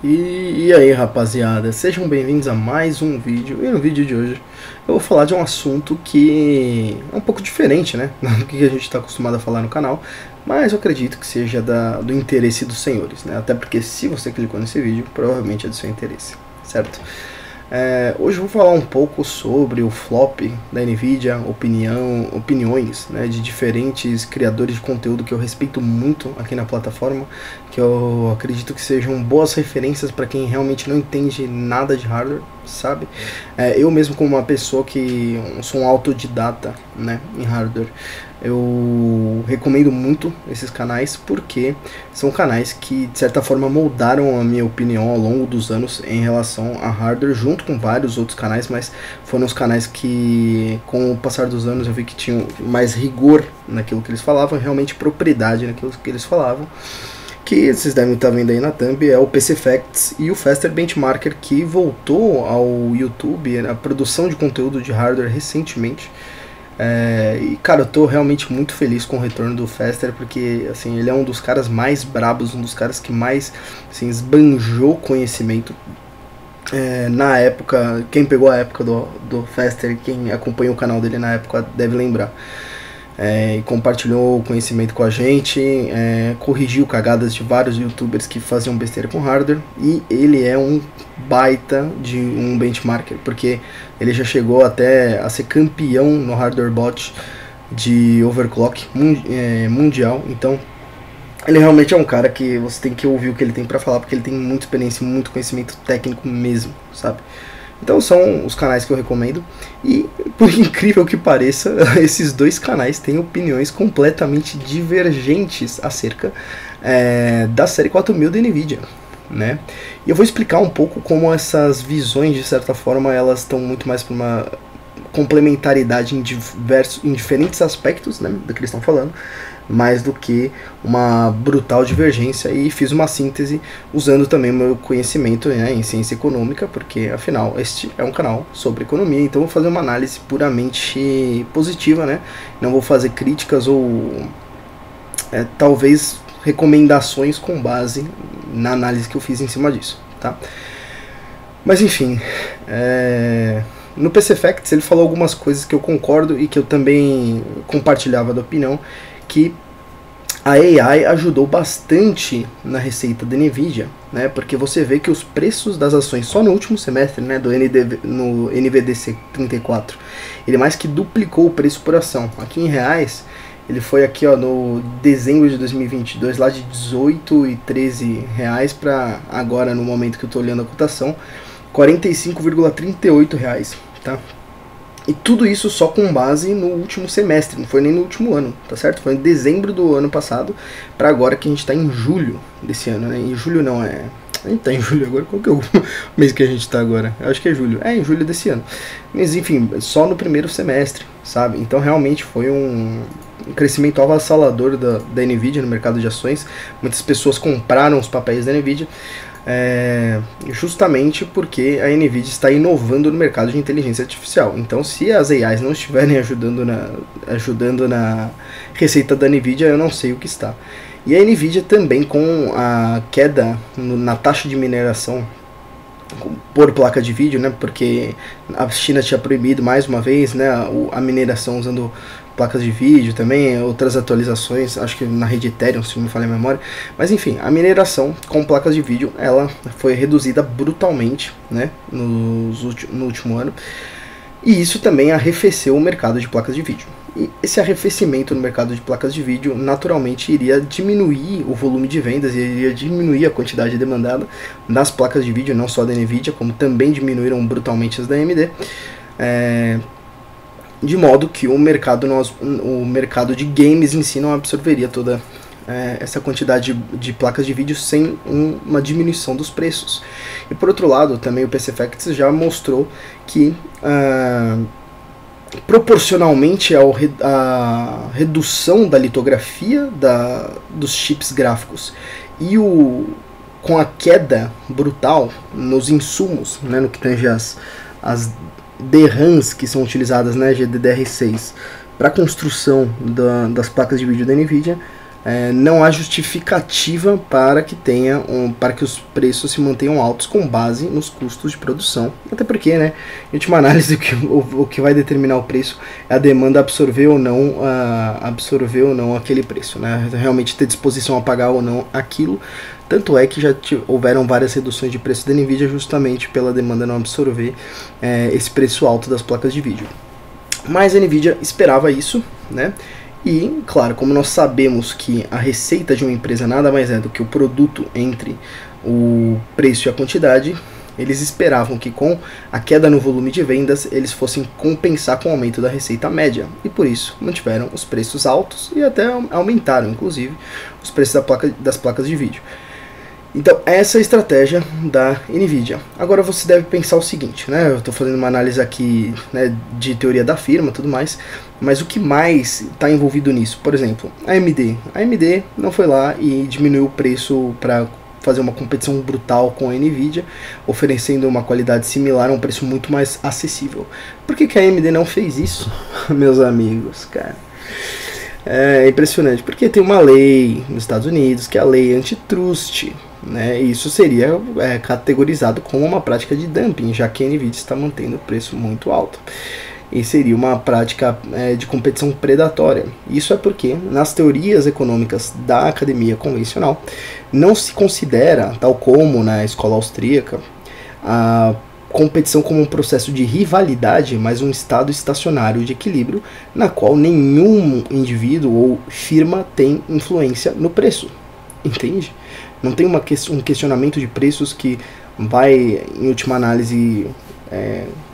E aí rapaziada, sejam bem-vindos a mais um vídeo. E no vídeo de hoje eu vou falar de um assunto que é um pouco diferente, né, do que a gente está acostumado a falar no canal, mas eu acredito que seja do interesse dos senhores, né, até porque se você clicou nesse vídeo, provavelmente é do seu interesse, certo? Hoje eu vou falar um pouco sobre o flop da NVIDIA, opiniões, né, de diferentes criadores de conteúdo que eu respeito muito aqui na plataforma, que eu acredito que sejam boas referências para quem realmente não entende nada de hardware, sabe? Eu mesmo, como uma pessoa que sou um autodidata, né, em hardware, eu recomendo muito esses canais porque são canais que de certa forma moldaram a minha opinião ao longo dos anos em relação a hardware, junto com vários outros canais, mas foram os canais que com o passar dos anos eu vi que tinham mais rigor naquilo que eles falavam, realmente propriedade naquilo que eles falavam, que vocês devem estar vendo aí na thumb, é o PC Facts e o Faster Benchmarker, que voltou ao YouTube, a produção de conteúdo de hardware recentemente. E cara, eu tô realmente muito feliz com o retorno do Faster, porque assim, ele é um dos caras mais brabos, um dos caras que mais assim, esbanjou conhecimento na época. Quem pegou a época do Faster, quem acompanhou o canal dele na época deve lembrar, e compartilhou o conhecimento com a gente, corrigiu cagadas de vários youtubers que faziam besteira com hardware, e ele é um baita de um benchmarker, porque ele já chegou até a ser campeão no hardware bot de overclock mundial. Então ele realmente é um cara que você tem que ouvir o que ele tem para falar, porque ele tem muita experiência, muito conhecimento técnico mesmo, sabe? Então são os canais que eu recomendo, e por incrível que pareça, esses dois canais têm opiniões completamente divergentes acerca da série 4000 da NVIDIA, né? E eu vou explicar um pouco como essas visões, de certa forma, elas estão muito mais para uma complementaridade em diferentes aspectos, né, do que eles estão falando, mais do que uma brutal divergência. E fiz uma síntese usando também meu conhecimento, né, em ciência econômica, porque afinal este é um canal sobre economia, então vou fazer uma análise puramente positiva, né? Não vou fazer críticas ou talvez recomendações com base na análise que eu fiz em cima disso, tá? Mas enfim, no PC Facts ele falou algumas coisas que eu concordo e que eu também compartilhava da opinião, que a AI ajudou bastante na receita da NVIDIA, né? Porque você vê que os preços das ações só no último semestre, né, no NVDC 34, ele mais que duplicou o preço por ação. Aqui em reais, ele foi aqui, ó, no dezembro de 2022, lá de R$18,13 para agora, no momento que eu tô olhando a cotação, R$45,38, tá? E tudo isso só com base no último semestre, não foi nem no último ano, tá certo? Foi em dezembro do ano passado para agora que a gente está em julho desse ano, né? Em julho não, a gente tá em julho agora, qual que é o mês que a gente tá agora? Eu acho que é julho, em julho desse ano. Mas enfim, só no primeiro semestre, sabe? Então realmente foi um crescimento avassalador da NVIDIA no mercado de ações. Muitas pessoas compraram os papéis da NVIDIA, justamente porque a NVIDIA está inovando no mercado de inteligência artificial. Então se as AIs não estiverem ajudando na receita da NVIDIA, eu não sei o que está. E a NVIDIA também, com a queda na taxa de mineração por placa de vídeo, né, porque a China tinha proibido mais uma vez, né, a mineração usando placas de vídeo, também outras atualizações, acho que na rede Ethereum, se não me falha a memória, mas enfim, a mineração com placas de vídeo, ela foi reduzida brutalmente, né, no último ano, e isso também arrefeceu o mercado de placas de vídeo. E esse arrefecimento no mercado de placas de vídeo naturalmente iria diminuir o volume de vendas, iria diminuir a quantidade demandada das placas de vídeo, não só da NVIDIA, como também diminuíram brutalmente as da AMD, de modo que o mercado de games em si não absorveria toda essa quantidade de placas de vídeo sem uma diminuição dos preços. E por outro lado, também o PC Facts já mostrou que proporcionalmente à redução da litografia dos chips gráficos e com a queda brutal nos insumos, né, no que tange as DRAMs que são utilizadas, né, GDDR6, para a construção das placas de vídeo da NVIDIA, não há justificativa para que tenha para que os preços se mantenham altos com base nos custos de produção, até porque, né, em última análise, o que vai determinar o preço é a demanda absorver ou não aquele preço, né, realmente ter disposição a pagar ou não aquilo. Tanto é que já houveram várias reduções de preço da NVIDIA justamente pela demanda não absorver esse preço alto das placas de vídeo. Mas a NVIDIA esperava isso, né? E, claro, como nós sabemos que a receita de uma empresa nada mais é do que o produto entre o preço e a quantidade, eles esperavam que com a queda no volume de vendas eles fossem compensar com o aumento da receita média, e por isso mantiveram os preços altos e até aumentaram, inclusive, os preços das placas de vídeo. Então, essa é a estratégia da NVIDIA. Agora você deve pensar o seguinte, né? Eu estou fazendo uma análise aqui, né, de teoria da firma e tudo mais, mas o que mais está envolvido nisso? Por exemplo, a AMD. A AMD não foi lá e diminuiu o preço para fazer uma competição brutal com a NVIDIA, oferecendo uma qualidade similar a um preço muito mais acessível. Por que que a AMD não fez isso, meus amigos, cara? É impressionante, porque tem uma lei nos Estados Unidos, que é a lei antitrust, né? E isso seria categorizado como uma prática de dumping, já que a NVIDIA está mantendo o preço muito alto. E seria uma prática de competição predatória. Isso é porque, nas teorias econômicas da academia convencional, não se considera, tal como na escola austríaca, a competição como um processo de rivalidade, mas um estado estacionário de equilíbrio, na qual nenhum indivíduo ou firma tem influência no preço. Entende? Não tem um questionamento de preços que vai, em última análise,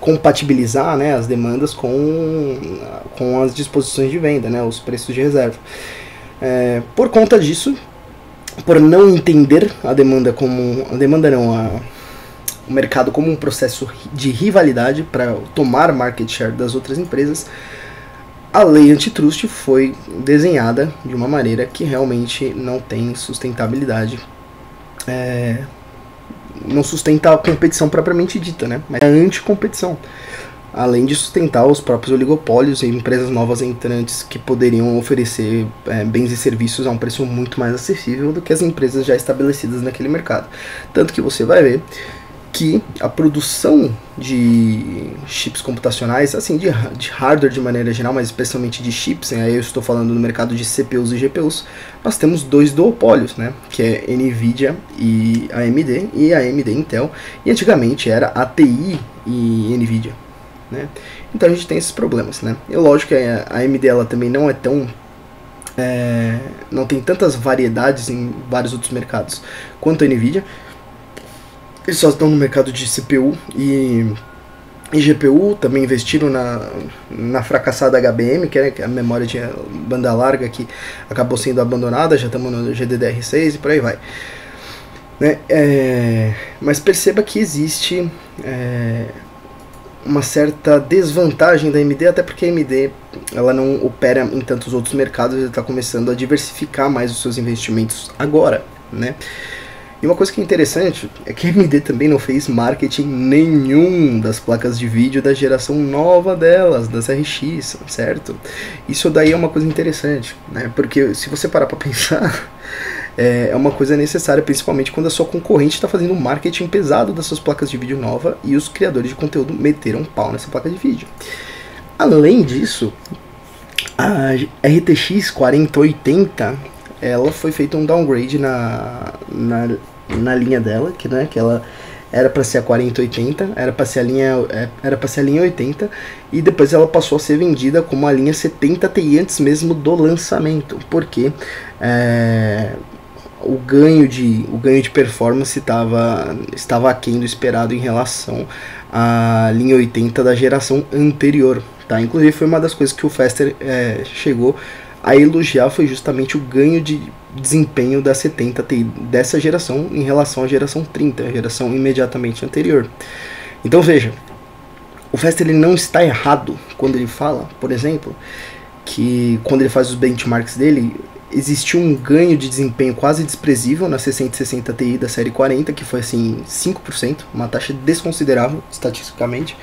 compatibilizar, né, as demandas com as disposições de venda, né, os preços de reserva. Por conta disso, por não entender a demanda como... A demanda não, o mercado como um processo de rivalidade para tomar market share das outras empresas, a lei antitrust foi desenhada de uma maneira que realmente não tem sustentabilidade, não sustenta a competição propriamente dita, né? Mas é anticompetição, além de sustentar os próprios oligopólios e empresas novas entrantes que poderiam oferecer bens e serviços a um preço muito mais acessível do que as empresas já estabelecidas naquele mercado. Tanto que você vai ver que a produção de chips computacionais, assim, de hardware de maneira geral, mas especialmente de chips, aí eu estou falando no mercado de CPUs e GPUs, nós temos dois duopólios, né, que é NVIDIA e AMD Intel, e antigamente era ATI e NVIDIA, né, então a gente tem esses problemas, né, e lógico que a AMD ela também não é tão... não tem tantas variedades em vários outros mercados quanto a NVIDIA. Eles só estão no mercado de CPU e GPU, também investiram na fracassada HBM, que é a memória de banda larga que acabou sendo abandonada, já estamos no GDDR6 e por aí vai. Né? Mas perceba que existe uma certa desvantagem da AMD, até porque a AMD ela não opera em tantos outros mercados, ela está começando a diversificar mais os seus investimentos agora, né? E uma coisa que é interessante é que a AMD também não fez marketing nenhum das placas de vídeo da geração nova delas, das RX, certo? Isso daí é uma coisa interessante, né? Porque se você parar para pensar, é uma coisa necessária, principalmente quando a sua concorrente está fazendo um marketing pesado das suas placas de vídeo nova e os criadores de conteúdo meteram um pau nessa placa de vídeo. Além disso, a RTX 4080, ela foi feita um downgrade na linha dela, que, né, que ela era para ser a 4080, era para ser a linha 80, e depois ela passou a ser vendida como a linha 70Ti antes mesmo do lançamento, porque o ganho de performance estava aquém do esperado em relação à linha 80 da geração anterior, tá? Inclusive foi uma das coisas que o Faster chegou a elogiar, foi justamente o ganho de desempenho da 70Ti dessa geração em relação à geração 30, a geração imediatamente anterior. Então veja, o Faster ele não está errado quando ele fala, por exemplo, que quando ele faz os benchmarks dele, existiu um ganho de desempenho quase desprezível na 6060 Ti da série 40, que foi assim 5%, uma taxa desconsiderável estatisticamente.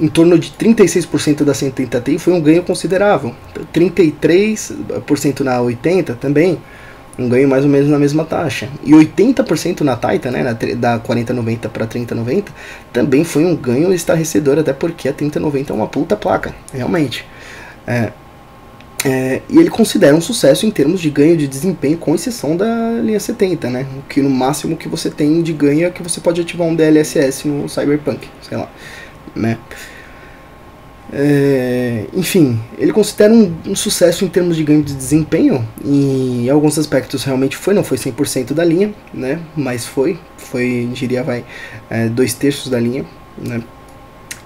Em torno de 36% da 180 Ti foi um ganho considerável, 33% na 80 também, um ganho mais ou menos na mesma taxa. E 80% na Titan, né, da 4090 para 3090, também foi um ganho estarrecedor, até porque a 3090 é uma puta placa, realmente. E ele considera um sucesso em termos de ganho de desempenho, com exceção da linha 70, né? Que no máximo que você tem de ganho é que você pode ativar um DLSS no Cyberpunk, sei lá, né? Enfim, ele considera um sucesso em termos de ganho de desempenho, e em alguns aspectos realmente foi, não foi 100% da linha, né? Mas foi, diria, vai, 2/3 da linha, né?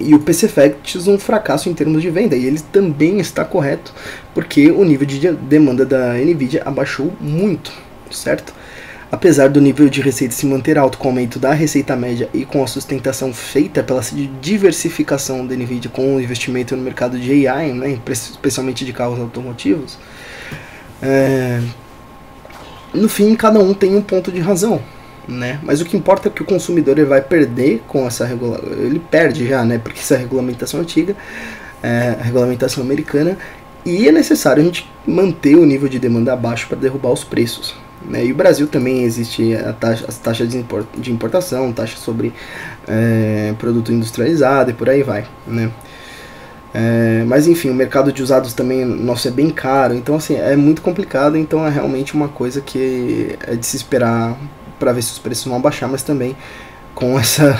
E o PC Facts um fracasso em termos de venda, e ele também está correto, porque o nível de demanda da NVIDIA abaixou muito, certo? Apesar do nível de receita se manter alto com o aumento da receita média e com a sustentação feita pela diversificação da NVIDIA com o investimento no mercado de AI, né, especialmente de carros automotivos, no fim cada um tem um ponto de razão, né? Mas o que importa é que o consumidor ele vai perder com essa regulamentação, ele perde já, né? Porque essa regulamentação antiga, a regulamentação americana, e é necessário a gente manter o nível de demanda abaixo para derrubar os preços, né? E o Brasil também existe as taxas de importação, taxas sobre produto industrializado e por aí vai, né? Mas enfim, o mercado de usados também nosso é bem caro, então assim, é muito complicado, então é realmente uma coisa que é de se esperar para ver se os preços vão baixar, mas também com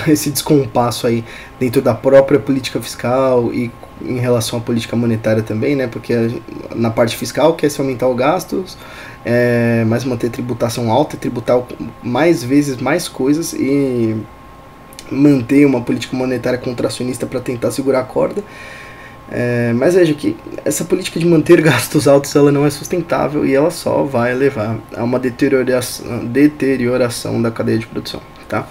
esse descompasso aí dentro da própria política fiscal e em relação à política monetária também, né? Porque na parte fiscal quer se aumentar os gastos, mas manter tributação alta, tributar mais vezes mais coisas e manter uma política monetária contracionista para tentar segurar a corda. Mas veja que essa política de manter gastos altos ela não é sustentável e ela só vai levar a uma deterioração da cadeia de produção, tá?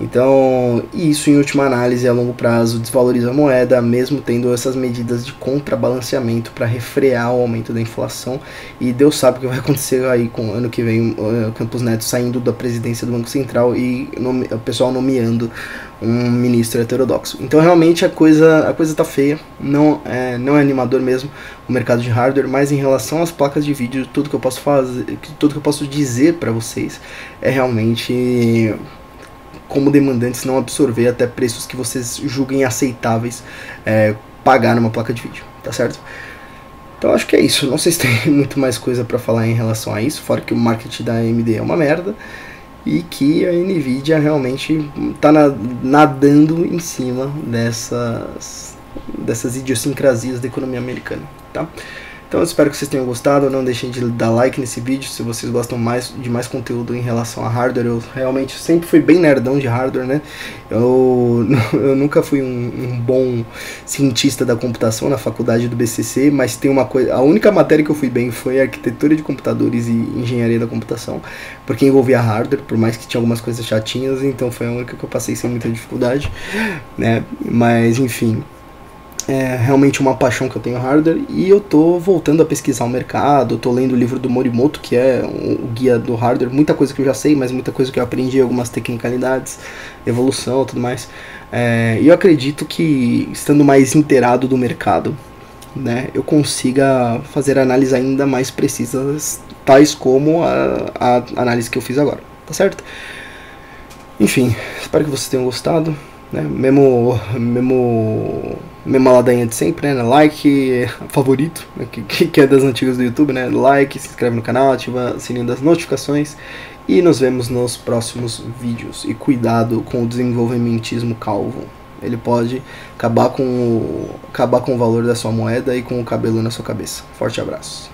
Então, isso em última análise a longo prazo desvaloriza a moeda, mesmo tendo essas medidas de contrabalanceamento para refrear o aumento da inflação, e Deus sabe o que vai acontecer aí com ano que vem, o Campos Neto saindo da presidência do Banco Central e o pessoal nomeando um ministro heterodoxo. Então realmente a coisa tá feia, não é animador mesmo o mercado de hardware, mas em relação às placas de vídeo, tudo que eu posso fazer, tudo que eu posso dizer para vocês é realmente como demandantes não absorver até preços que vocês julguem aceitáveis pagar numa placa de vídeo, tá certo? Então acho que é isso, não sei se tem muito mais coisa para falar em relação a isso, fora que o marketing da AMD é uma merda e que a NVIDIA realmente tá nadando em cima dessas idiosincrasias da economia americana, tá? Então eu espero que vocês tenham gostado, não deixem de dar like nesse vídeo se vocês gostam de mais conteúdo em relação a hardware. Eu realmente sempre fui bem nerdão de hardware, né? Eu nunca fui um bom cientista da computação na faculdade do BCC, mas tem uma coisa, a única matéria que eu fui bem foi arquitetura de computadores e engenharia da computação, porque envolvia hardware, por mais que tinha algumas coisas chatinhas, então foi a única que eu passei sem muita dificuldade, né? Mas enfim, é realmente uma paixão que eu tenho hardware, e eu tô voltando a pesquisar o mercado, eu tô lendo o livro do Morimoto, que é o guia do hardware, muita coisa que eu já sei, mas muita coisa que eu aprendi, algumas tecnicalidades, evolução e tudo mais, e eu acredito que estando mais inteirado do mercado, né, eu consiga fazer análises ainda mais precisas, tais como a análise que eu fiz agora, tá certo? Enfim, espero que vocês tenham gostado, né, mesma ladainha de sempre, né? Like, favorito, né? Que é das antigas do YouTube, né? Like, se inscreve no canal, ativa o sininho das notificações e nos vemos nos próximos vídeos. E cuidado com o desenvolvimentismo calvo. Ele pode acabar com o valor da sua moeda e com o cabelo na sua cabeça. Forte abraço.